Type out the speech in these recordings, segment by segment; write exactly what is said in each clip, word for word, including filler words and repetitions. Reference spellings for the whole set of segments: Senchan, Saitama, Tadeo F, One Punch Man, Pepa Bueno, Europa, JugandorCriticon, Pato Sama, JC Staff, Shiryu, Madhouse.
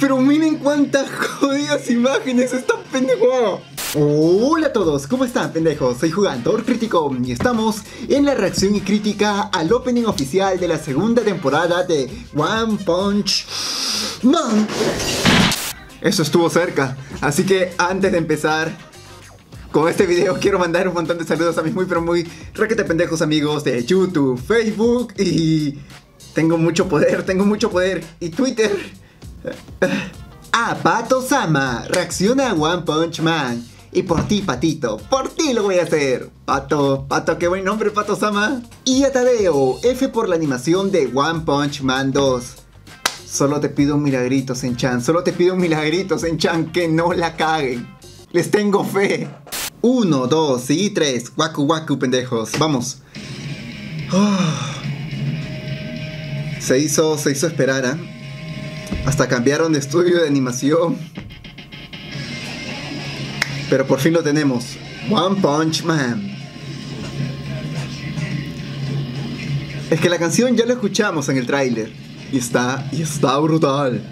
Pero miren cuántas jodidas imágenes están pendejadas. Hola a todos, ¿cómo están pendejos? Soy JugandorCriticon y estamos en la reacción y crítica al opening oficial de la segunda temporada de One Punch Man. Eso estuvo cerca, así que antes de empezar con este video quiero mandar un montón de saludos a mis muy pero muy requete pendejos amigos de YouTube, Facebook y... Tengo mucho poder, tengo mucho poder. Y Twitter. Ah, Pato Sama, reacciona a One Punch Man. Y por ti, Patito, por ti lo voy a hacer. Pato, Pato, qué buen nombre, Pato Sama. Y a Tadeo F por la animación de One Punch Man dos. Solo te pido un milagrito, Senchan. Solo te pido un milagrito, Senchan, que no la caguen. Les tengo fe. Uno, dos y tres. Waku waku, pendejos. Vamos. Oh. Se hizo, se hizo esperar, ¿eh? Hasta cambiaron de estudio de animación. Pero por fin lo tenemos. One Punch Man. Es que la canción ya la escuchamos en el tráiler. Y está, y está brutal.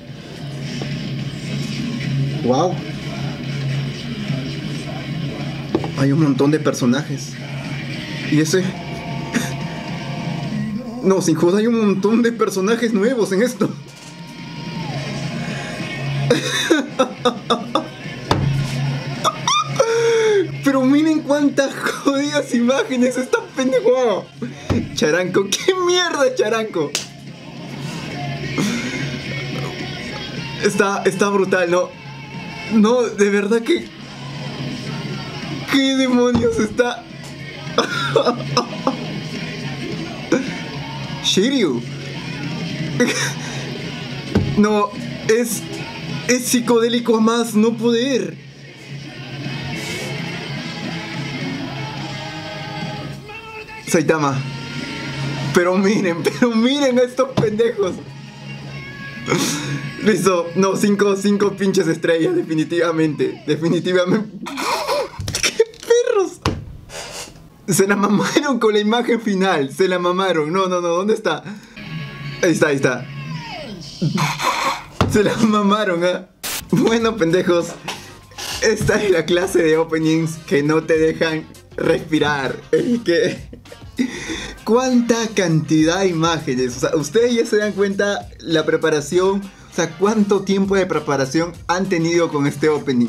Wow. Hay un montón de personajes. Y ese... No, sin joder, hay un montón de personajes nuevos en esto. Pero miren cuántas jodidas imágenes están pendejadas. Charanco, qué mierda, Charanco. Está, está brutal, ¿no? No, de verdad que... ¿Qué demonios está? Shiryu. No, es... Es psicodélico a más no poder. Saitama. Pero miren, pero miren a estos pendejos. Listo, no, cinco, cinco pinches estrellas, definitivamente. Definitivamente. ¡Qué perros! Se la mamaron con la imagen final. Se la mamaron. No, no, no. ¿Dónde está? Ahí está, ahí está. Se la mamaron, ¿eh? Bueno, pendejos. Esta es la clase de openings que no te dejan respirar. Es que... ¿Cuánta cantidad de imágenes? O sea, ustedes ya se dan cuenta la preparación. O sea, ¿cuánto tiempo de preparación han tenido con este opening?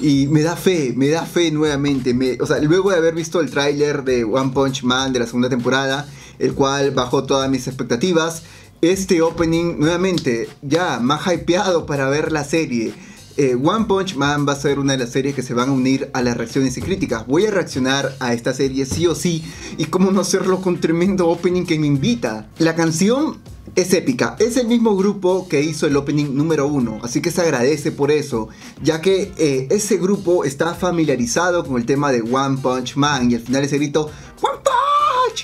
Y me da fe, me da fe nuevamente. Me, o sea, luego de haber visto el tráiler de One Punch Man de la segunda temporada, el cual bajó todas mis expectativas, este opening nuevamente ya más hypeado para ver la serie. Eh, One Punch Man va a ser una de las series que se van a unir a las reacciones y críticas. Voy a reaccionar a esta serie sí o sí. Y cómo no hacerlo con tremendo opening que me invita. La canción es épica. Es el mismo grupo que hizo el opening número uno. Así que se agradece por eso. Ya que eh, ese grupo está familiarizado con el tema de One Punch Man. Y al final ese grito... ¡One Punch!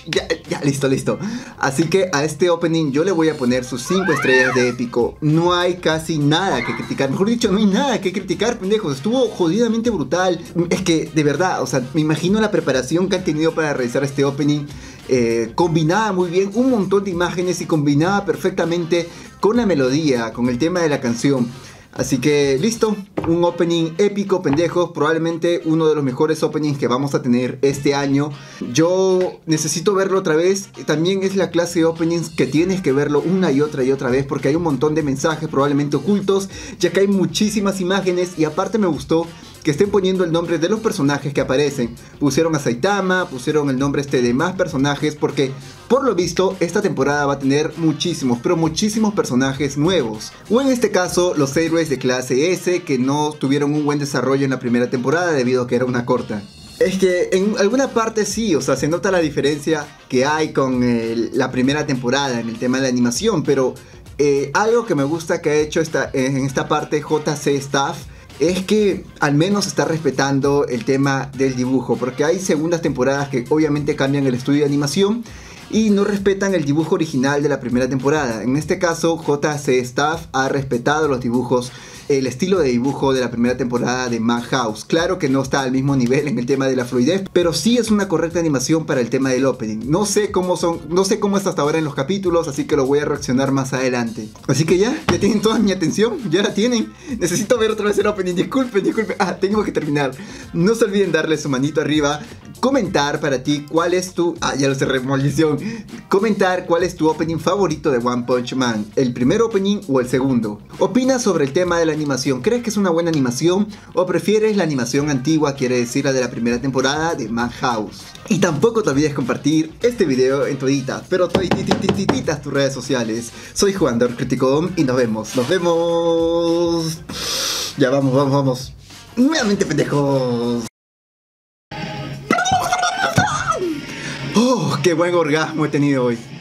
Ya, ya, listo, listo. Así que a este opening yo le voy a poner sus cinco estrellas de épico. No hay casi nada que criticar. Mejor dicho, no hay nada que criticar, pendejos. Estuvo jodidamente brutal. Es que, de verdad, o sea, me imagino la preparación que han tenido para realizar este opening. Eh, combinaba muy bien un montón de imágenes y combinaba perfectamente con la melodía, con el tema de la canción. Así que listo, un opening épico, pendejos, probablemente uno de los mejores openings que vamos a tener este año. Yo necesito verlo otra vez, también es la clase de openings que tienes que verlo una y otra y otra vez porque hay un montón de mensajes probablemente ocultos, ya que hay muchísimas imágenes y aparte me gustó que estén poniendo el nombre de los personajes que aparecen. Pusieron a Saitama, pusieron el nombre este de más personajes porque por lo visto esta temporada va a tener muchísimos, pero muchísimos personajes nuevos. O en este caso los héroes de clase S que no tuvieron un buen desarrollo en la primera temporada debido a que era una corta. Es que en alguna parte sí, o sea, se nota la diferencia que hay con eh, la primera temporada en el tema de la animación, pero eh, algo que me gusta que ha hecho esta, eh, en esta parte J C Staff es que al menos está respetando el tema del dibujo, porque hay segundas temporadas que obviamente cambian el estudio de animación y no respetan el dibujo original de la primera temporada. En este caso J C Staff ha respetado los dibujos el estilo de dibujo de la primera temporada de Madhouse. Claro que no está al mismo nivel en el tema de la fluidez, pero sí es una correcta animación para el tema del opening. No sé cómo son, no sé cómo es hasta ahora en los capítulos, así que lo voy a reaccionar más adelante. Así que ya, ya tienen toda mi atención, ya la tienen. Necesito ver otra vez el opening, disculpen, disculpen. Ah, tengo que terminar. No se olviden darle su manito arriba, comentar para ti cuál es tu... Ah, ya lo cerré, maldición. Comentar cuál es tu opening favorito de One Punch Man, el primer opening o el segundo. Opina sobre el tema de la animación, ¿crees que es una buena animación o prefieres la animación antigua, quiere decir la de la primera temporada de Madhouse? Y tampoco te olvides compartir este video en toditas, pero toditititititas tus redes sociales. Soy JugandorCriticon y nos vemos, nos vemos. Ya vamos, vamos, vamos. Nuevamente pendejos. ¡Oh, qué buen orgasmo he tenido hoy!